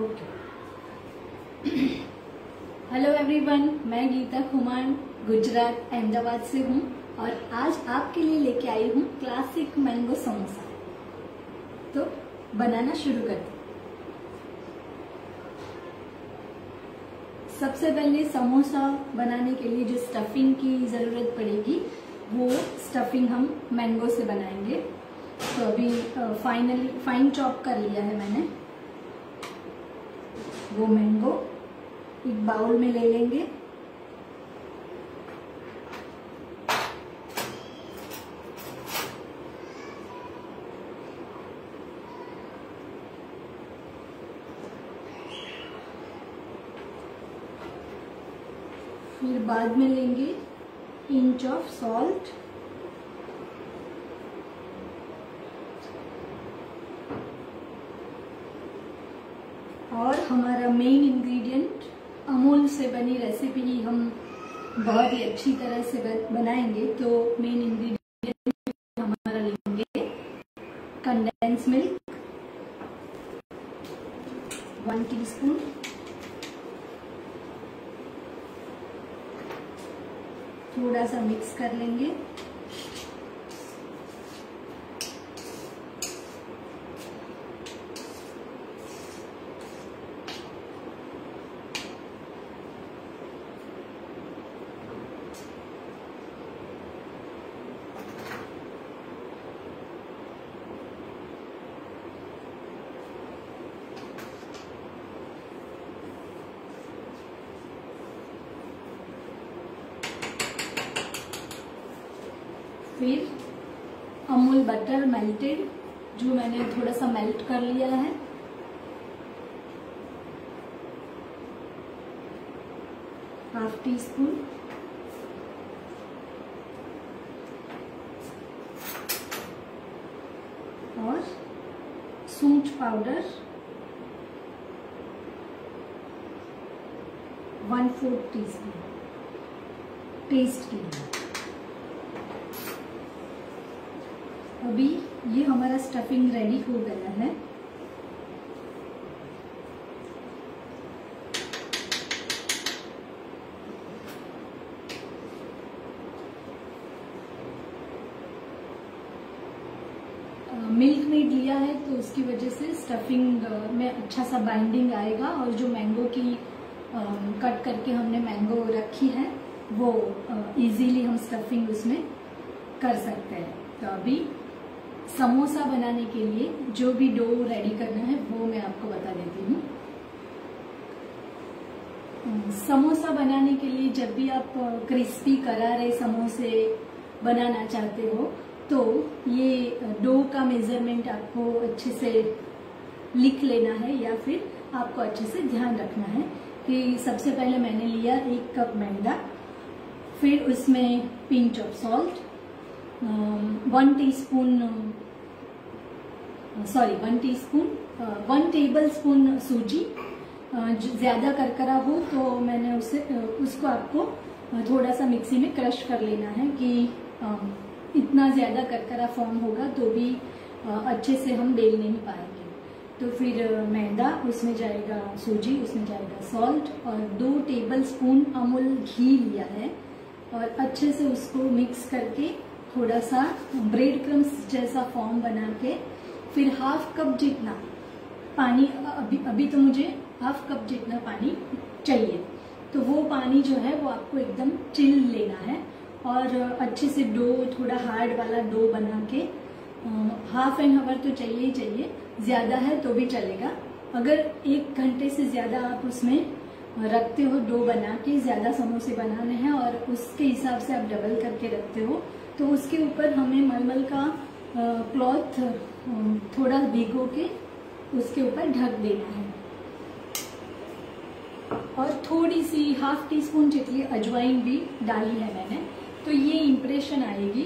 Okay. Hello everyone, मैं गीता खुमान गुजरात अहमदाबाद से हूँ और आज आपके लिए लेके आई हूँ क्लासिक मैंगो समोसा। तो बनाना शुरू करते हैं। सबसे पहले समोसा बनाने के लिए जो स्टफिंग की जरूरत पड़ेगी वो स्टफिंग हम मैंगो से बनाएंगे। तो अभी फाइन चॉप कर लिया है मैंने वो मैंगो। एक बाउल में ले लेंगे। फिर बाद में लेंगे इंच ऑफ सॉल्ट, और हमारा मेन इंग्रेडिएंट अमूल से बनी रेसिपी हम बहुत ही अच्छी तरह से बनाएंगे। तो मेन इंग्रेडिएंट हमारा लेंगे कंडेंस मिल्क 1 टीस्पून, थोड़ा सा मिक्स कर लेंगे। फिर अमूल बटर मेल्टेड जो मैंने थोड़ा सा मेल्ट कर लिया है, हाफ टी स्पून। और सूंठ पाउडर 1/4 टीस्पून टेस्ट के लिए। अभी ये हमारा स्टफिंग रेडी हो गया है। मिल्क नहीं दिया है तो उसकी वजह से स्टफिंग में अच्छा सा बाइंडिंग आएगा, और जो मैंगो की कट करके हमने मैंगो रखी है वो इजीली हम स्टफिंग उसमें कर सकते हैं। तो अभी समोसा बनाने के लिए जो भी डो रेडी करना है वो मैं आपको बता देती हूँ। समोसा बनाने के लिए जब भी आप क्रिस्पी करारे समोसे बनाना चाहते हो तो ये डो का मेजरमेंट आपको अच्छे से लिख लेना है, या फिर आपको अच्छे से ध्यान रखना है कि सबसे पहले मैंने लिया 1 कप मैदा, फिर उसमें pinch of salt 1 tablespoon सूजी। ज़्यादा करकरा हो तो मैंने उसको आपको थोड़ा सा मिक्सी में क्रश कर लेना है कि इतना ज़्यादा करकरा फॉर्म होगा तो भी अच्छे से हम बेल नहीं पाएंगे। तो फिर मैदा, उसमें जाएगा सूजी, उसमें जाएगा सॉल्ट, और 2 टेबल स्पून अमूल घी लिया है, और अच्छे से उसको मिक्स करके थोड़ा सा ब्रेड क्रम्स जैसा फॉर्म बना के फिर हाफ कप जितना पानी, अभी तो मुझे हाफ कप जितना पानी चाहिए, तो वो पानी जो है वो आपको एकदम चिल लेना है। और अच्छे से डो, थोड़ा हार्ड वाला डो बना के हाफ एन आवर तो चाहिए ही चाहिए, ज़्यादा है तो भी चलेगा। अगर 1 घंटे से ज़्यादा आप उसमें रखते हो डो बना के, ज़्यादा समोसे बनाने हैं और उसके हिसाब से आप डबल करके रखते हो, तो उसके ऊपर हमें मलमल का क्लॉथ थोड़ा भिगो के उसके ऊपर ढक देना है। और थोड़ी सी ½ टीस्पून जितनी अजवाइन भी डाली है मैंने, तो ये इम्प्रेशन आएगी।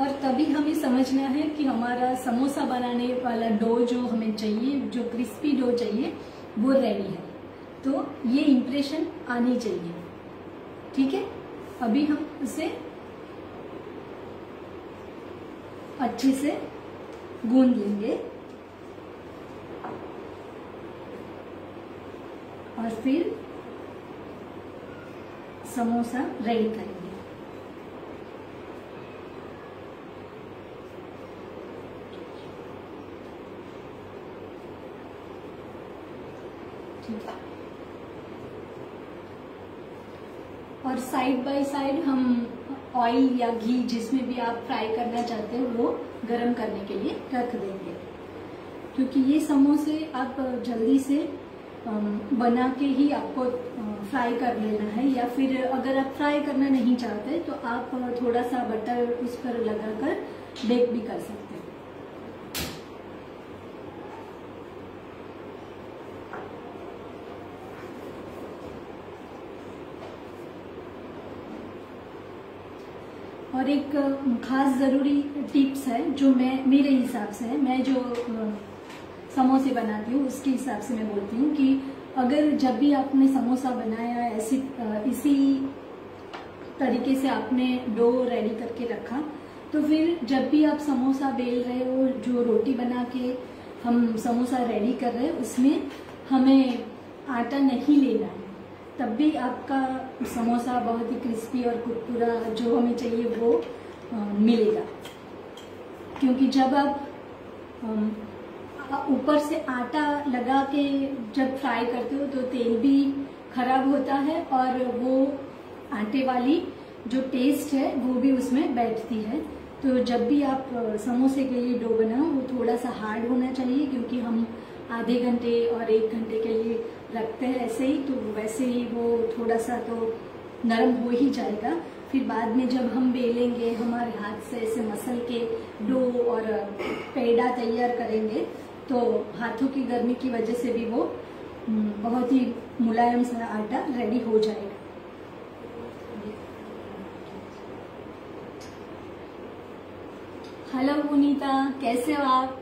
और तभी हमें समझना है कि हमारा समोसा बनाने वाला डो जो हमें चाहिए, जो क्रिस्पी डो चाहिए, वो रेडी है। तो ये इम्प्रेशन आनी चाहिए, ठीक है। अभी हम उसे अच्छे से गूंद लेंगे। और फिर समोसा रेडी करेंगे। ठीक है, और साइड बाय साइड हम ऑयल या घी जिसमें भी आप फ्राई करना चाहते हो वो गरम करने के लिए रख देंगे, क्योंकि ये समोसे आप जल्दी से बना के ही आपको फ्राई कर लेना है, या फिर अगर आप फ्राई करना नहीं चाहते तो आप थोड़ा सा बटर उस पर लगाकर बेक भी कर सकते हैं। और एक खास जरूरी टिप्स है जो मेरे हिसाब से है, मैं जो समोसे बनाती हूँ उसके हिसाब से मैं बोलती हूँ कि अगर जब भी आपने समोसा बनाया इसी तरीके से आपने डो रेडी करके रखा, तो फिर जब भी आप समोसा बेल रहे हो, जो रोटी बना के हम समोसा रेडी कर रहे हैं, उसमें हमें आटा नहीं लेना है, तब भी आपका समोसा बहुत ही क्रिस्पी और कुरकुरा जो हमें चाहिए वो मिलेगा। क्योंकि जब आप ऊपर से आटा लगा के जब फ्राई करते हो तो तेल भी खराब होता है और वो आटे वाली जो टेस्ट है वो भी उसमें बैठती है। तो जब भी आप समोसे के लिए डो बनाओ वो थोड़ा सा हार्ड होना चाहिए, क्योंकि हम आधे घंटे और 1 घंटे के लिए रखते हैं ऐसे ही, तो वैसे ही वो थोड़ा सा तो नरम हो ही जाएगा। फिर बाद में जब हम बेलेंगे, हमारे हाथ से ऐसे मसल के डो और पेड़ा तैयार करेंगे, तो हाथों की गर्मी की वजह से भी वो बहुत ही मुलायम सा आटा रेडी हो जाएगा। हेलो पुनीता, कैसे हो आप?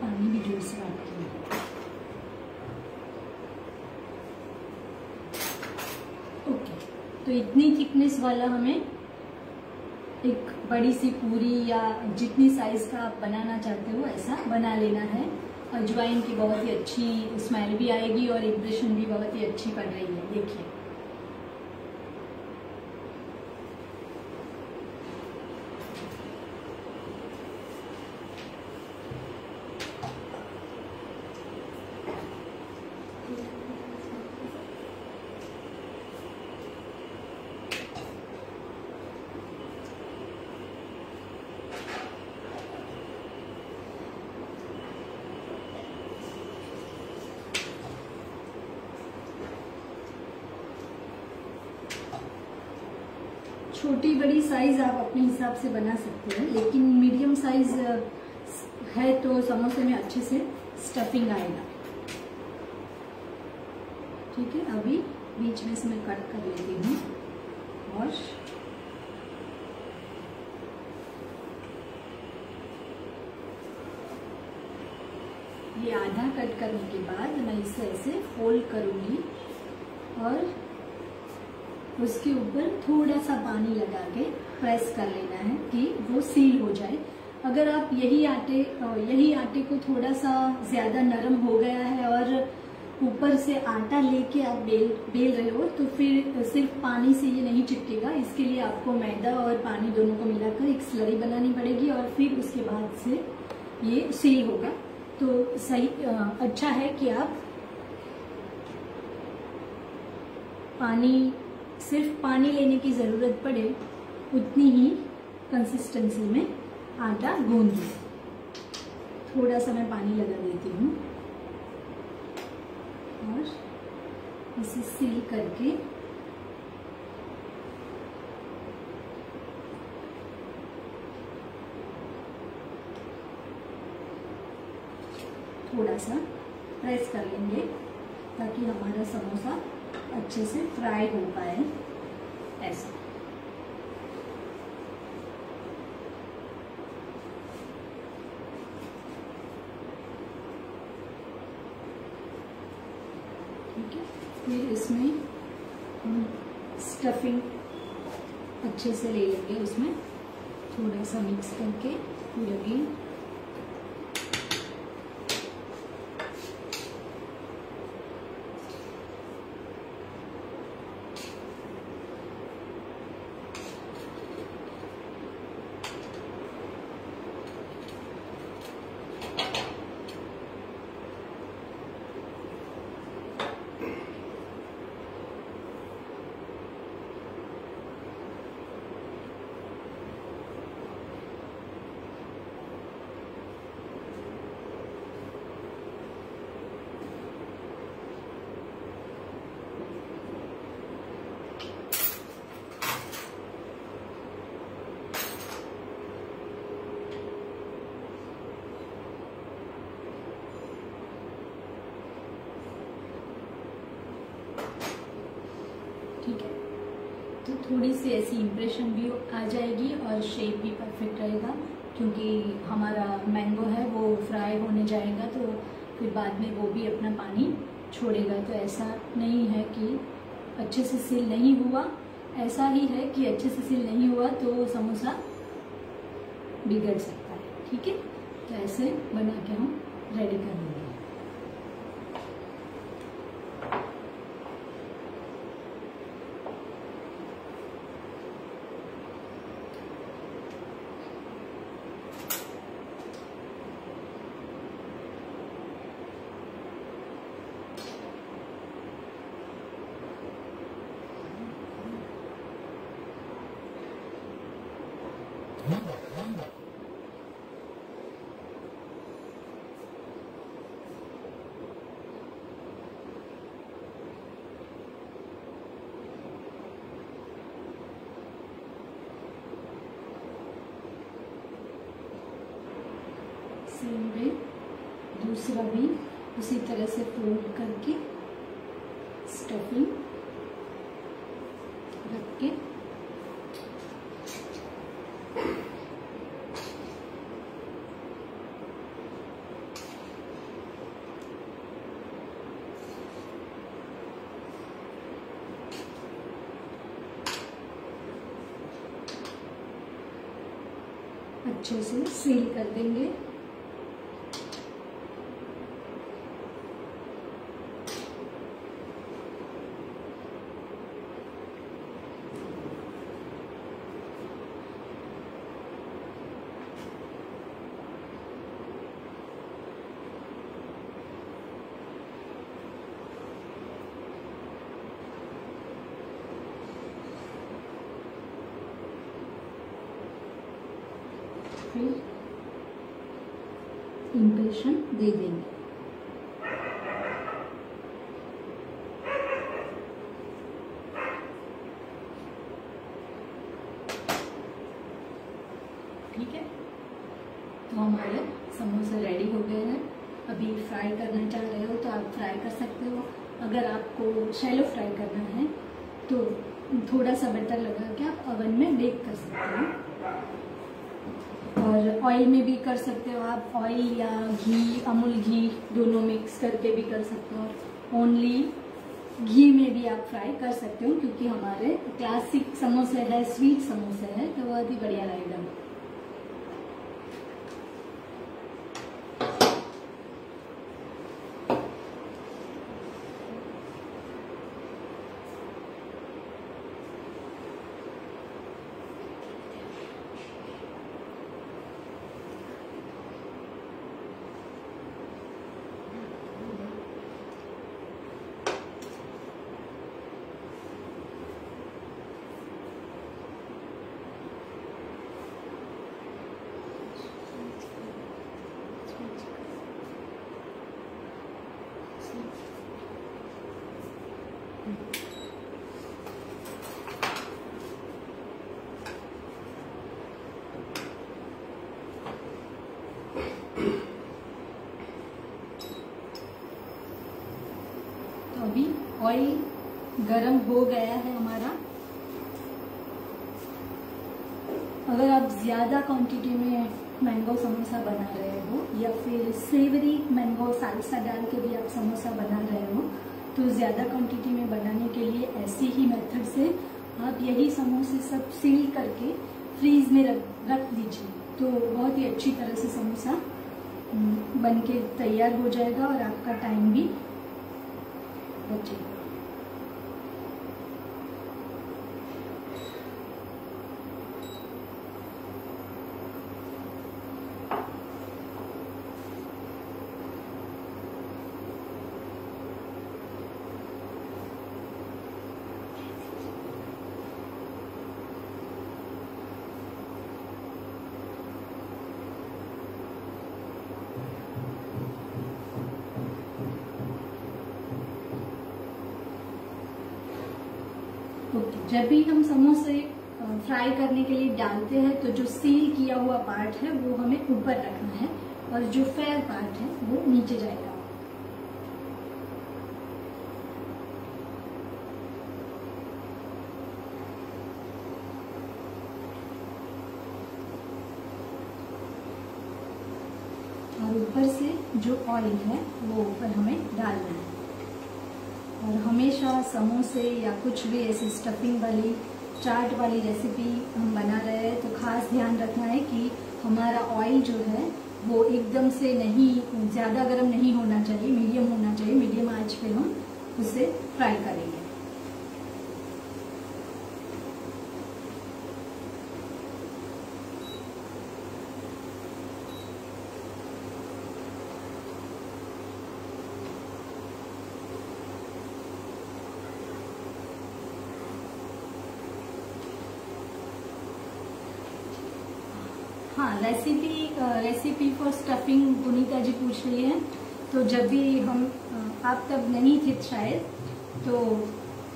पानी भी जोर से डालते। ओके, तो इतनी थिकनेस वाला हमें एक बड़ी सी पूरी या जितनी साइज का आप बनाना चाहते हो ऐसा बना लेना है। अजवाइन की बहुत ही अच्छी स्मेल भी आएगी और इंप्रेशन भी बहुत ही अच्छी पड़ रही है। देखिए, छोटी बड़ी साइज आप अपने हिसाब से बना सकते हैं, लेकिन मीडियम साइज है तो समोसे में अच्छे से स्टफिंग आएगा। ठीक है, अभी बीच में से मैं कट कर लेती हूँ और ये आधा कट करने के बाद मैं इसे ऐसे फोल्ड करूंगी और उसके ऊपर थोड़ा सा पानी लगा के प्रेस कर लेना है कि वो सील हो जाए। अगर आप यही आटे को थोड़ा सा ज़्यादा नरम हो गया है और ऊपर से आटा लेके आप बेल रहे हो, तो फिर सिर्फ पानी से ये नहीं चिपकेगा। इसके लिए आपको मैदा और पानी दोनों को मिलाकर एक एक स्लरी बनानी पड़ेगी और फिर उसके बाद से ये सील होगा। तो सही अच्छा है कि आप पानी, सिर्फ पानी लेने की ज़रूरत पड़े उतनी ही कंसिस्टेंसी में आटा गूंद लें। थोड़ा सा मैं पानी लगा देती हूँ और इसे सील करके थोड़ा सा प्रेस कर लेंगे ताकि हमारा समोसा अच्छे से फ्राई हो पाए। ऐसा ठीक है। फिर इसमें हम स्टफिंग अच्छे से ले लेंगे, उसमें थोड़ा सा मिक्स करके पूरी थोड़ी सी ऐसी इम्प्रेशन भी आ जाएगी और शेप भी परफेक्ट रहेगा, क्योंकि हमारा मैंगो है वो फ्राई होने जाएगा तो फिर बाद में वो भी अपना पानी छोड़ेगा। तो ऐसा नहीं है कि अच्छे से सील नहीं हुआ, ऐसा ही है कि अच्छे से सील नहीं हुआ तो समोसा बिगड़ सकता है। ठीक है, तो ऐसे बना के हम रेडी कर लेंगे। सेम वे दूसरा भी उसी तरह से फोल्ड करके स्टफिंग रख के अच्छे से सील कर देंगे। फिर इंप्रेशन दे देंगे। ठीक है, तो हमारे समोसे रेडी हो गए हैं। अभी फ्राई करना चाह रहे हो तो आप फ्राई कर सकते हो। अगर आपको शैलो फ्राई करना है तो थोड़ा सा बटर लगा के आप ओवन में बेक कर सकते हो और ऑयल में भी कर सकते हो आप। ऑयल या घी, अमूल घी दोनों मिक्स करके भी कर सकते हो। ओनली घी में भी आप फ्राई कर सकते हो, क्योंकि हमारे क्लासिक समोसे है, स्वीट समोसे है, तो बहुत ही बढ़िया रहेगा। ऑयल गरम हो गया है हमारा। अगर आप ज्यादा क्वांटिटी में मैंगो समोसा बना रहे हो या फिर सेवरी मैंगो सालसा डाल के भी आप समोसा बना रहे हो तो ज़्यादा क्वांटिटी में बनाने के लिए ऐसे ही मेथड से आप यही समोसे सब सील करके फ्रीज में रख दीजिए तो बहुत ही अच्छी तरह से समोसा बन के तैयार हो जाएगा और आपका टाइम भी बचेगा। जब भी हम समोसे फ्राई करने के लिए डालते हैं तो जो सील किया हुआ पार्ट है वो हमें ऊपर रखना है और जो फेयर पार्ट है वो नीचे जाएगा। और ऊपर से जो ऑयल है वो ऊपर हमें डालना है। और हमेशा समोसे या कुछ भी ऐसी स्टफिंग वाली चाट वाली रेसिपी हम बना रहे हैं तो खास ध्यान रखना है कि हमारा ऑयल जो है वो एकदम से नहीं, ज़्यादा गर्म नहीं होना चाहिए, मीडियम होना चाहिए। मीडियम आंच पे हम उसे फ्राई करेंगे। हाँ, recipe for stuffing Punita ji पूछ रही है। तो जब भी हम आप तब नहीं थे शायद, तो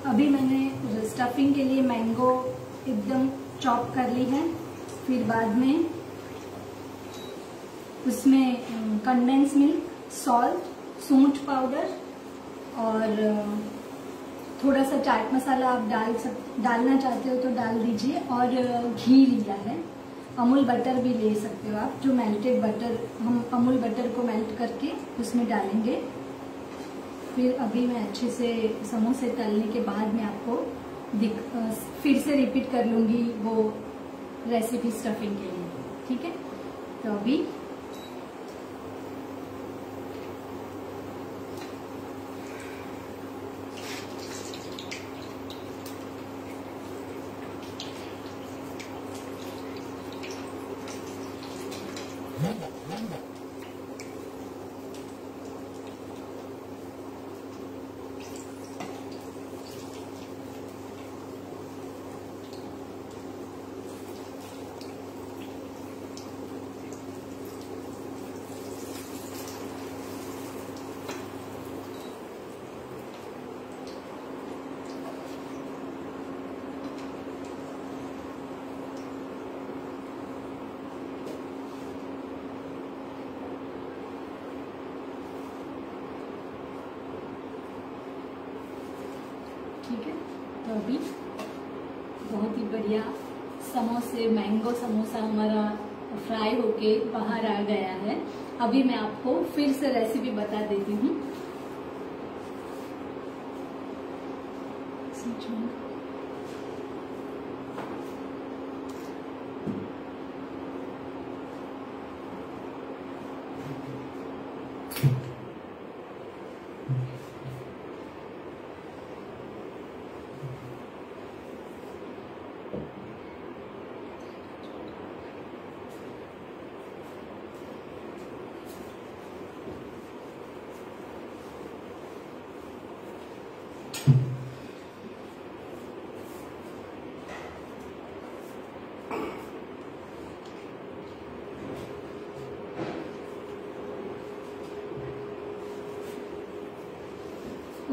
अभी मैंने स्टफिंग के लिए मैंगो एकदम चॉप कर ली है। फिर बाद में उसमें कंडेंस मिल्क, सॉल्ट, सूंठ पाउडर और थोड़ा सा चाट मसाला आप डालना चाहते हो तो डाल दीजिए। और घी लिया है, अमूल बटर भी ले सकते हो आप। जो मेल्टेड बटर, हम अमूल बटर को मेल्ट करके उसमें डालेंगे। फिर अभी मैं अच्छे से समोसे तलने के बाद में आपको फिर से रिपीट कर लूँगी वो रेसिपी स्टफिंग के लिए, ठीक है। तो अभी ठीक है, तो अभी बहुत ही बढ़िया समोसे मैंगो समोसा हमारा फ्राई होके बाहर आ गया है। अभी मैं आपको फिर से रेसिपी बता देती हूँ।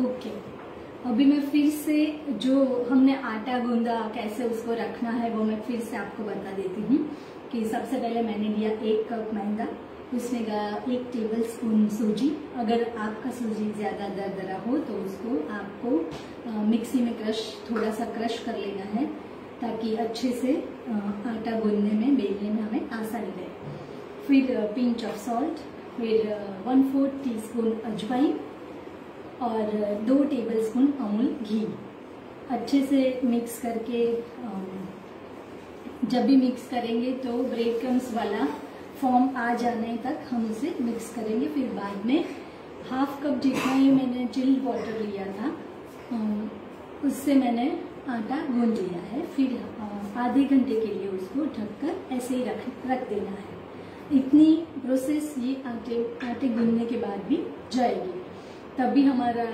ओके, अभी मैं फिर से जो हमने आटा गूंदा कैसे उसको रखना है वो मैं फिर से आपको बता देती हूँ। कि सबसे पहले मैंने लिया 1 कप मैदा, उसमें एक टेबल स्पून सूजी। अगर आपका सूजी ज़्यादा दरदरा हो तो उसको आपको मिक्सी में थोड़ा सा क्रश कर लेना है ताकि अच्छे से आटा गूंदने में बेलने में हमें आसानी रहे। फिर पिंच ऑफ सॉल्ट, फिर 1/4 टीस्पून अजवाइन और 2 टेबलस्पून अमूल घी अच्छे से मिक्स करके जब भी मिक्स करेंगे तो ब्रेड क्रम्स वाला फॉर्म आ जाने तक हम उसे मिक्स करेंगे। फिर बाद में 1/2 कप जितना ही मैंने चिल्ड वाटर लिया था उससे मैंने आटा गूंद लिया है। फिर आधे घंटे के लिए उसको ढककर ऐसे ही रख देना है। इतनी प्रोसेस ये आटे गूंदने के बाद भी जाएगी, तभी हमारा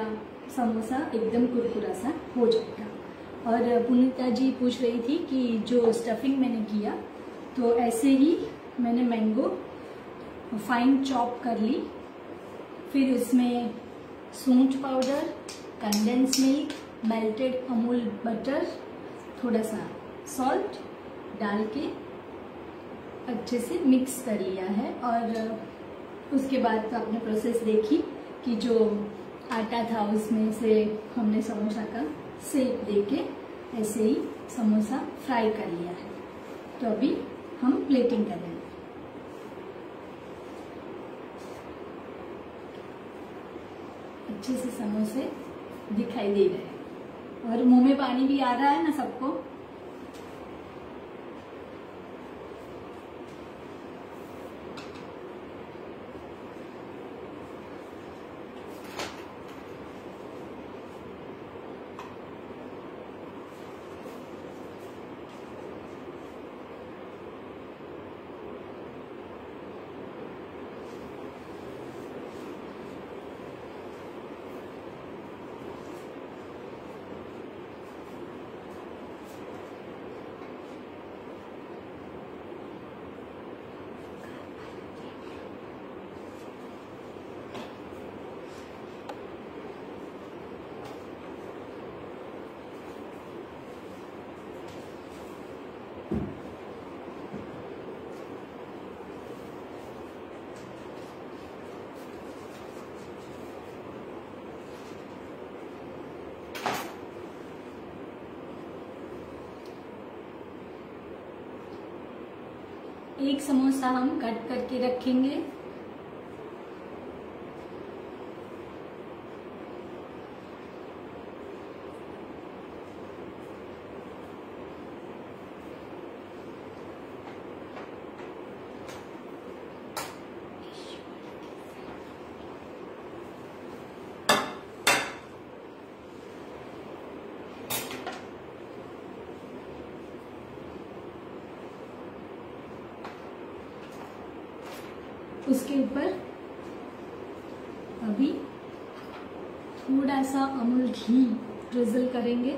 समोसा एकदम कुरकुरा सा हो जाएगा। और पुनीता जी पूछ रही थी कि जो स्टफिंग मैंने किया तो ऐसे ही मैंने मैंगो फाइन चॉप कर ली, फिर उसमें सूंठ powder, condense milk, melted Amul butter, थोड़ा सा सॉल्ट डाल के अच्छे से मिक्स कर लिया है। और उसके बाद तो आपने प्रोसेस देखी कि जो आटा था उसमें से हमने समोसा का शेप देके ऐसे ही समोसा फ्राई कर लिया है। तो अभी हम प्लेटिंग करेंगे। अच्छे से समोसे दिखाई दे रहे हैं और मुंह में पानी भी आ रहा है ना सबको। एक समोसा हम कट करके रखेंगे। उसके ऊपर अभी थोड़ा सा अमूल घी ड्रिजल करेंगे।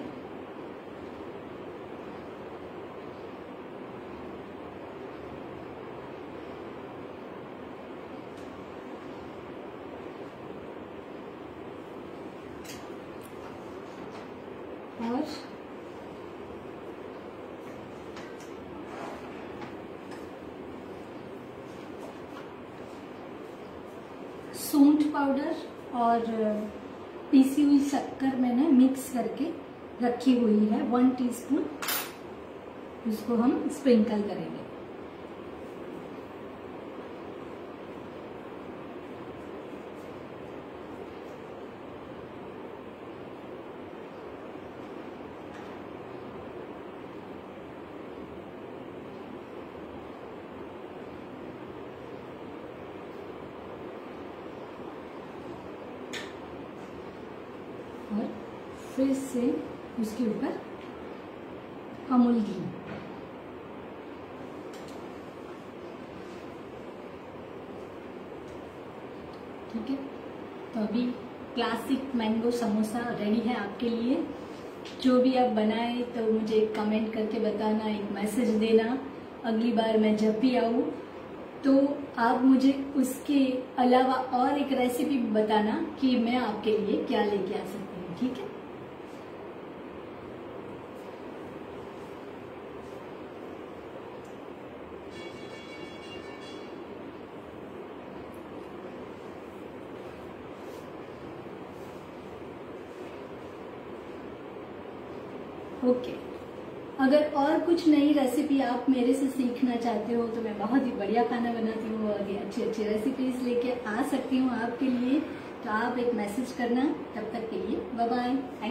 और सूंठ पाउडर और पीसी हुई शक्कर मैंने मिक्स करके रखी हुई है 1 टीस्पून, उसको हम स्प्रिंकल करेंगे। और फिर से उसके ऊपर अमूल घी। ठीक है, तो अभी क्लासिक मैंगो समोसा रेडी है आपके लिए। जो भी आप बनाए तो मुझे कमेंट करके बताना, एक मैसेज देना। अगली बार मैं जब भी आऊँ तो आप मुझे उसके अलावा और एक रेसिपी बताना कि मैं आपके लिए क्या लेके आ सकती हूँ। ठीक है, ओके। अगर और कुछ नई रेसिपी आप मेरे से सीखना चाहते हो तो मैं बहुत ही बढ़िया खाना बनाती हूँ और ये अच्छी अच्छी रेसिपीज लेके आ सकती हूँ आपके लिए, तो आप एक मैसेज करना। तब तक के लिए बाय बाय।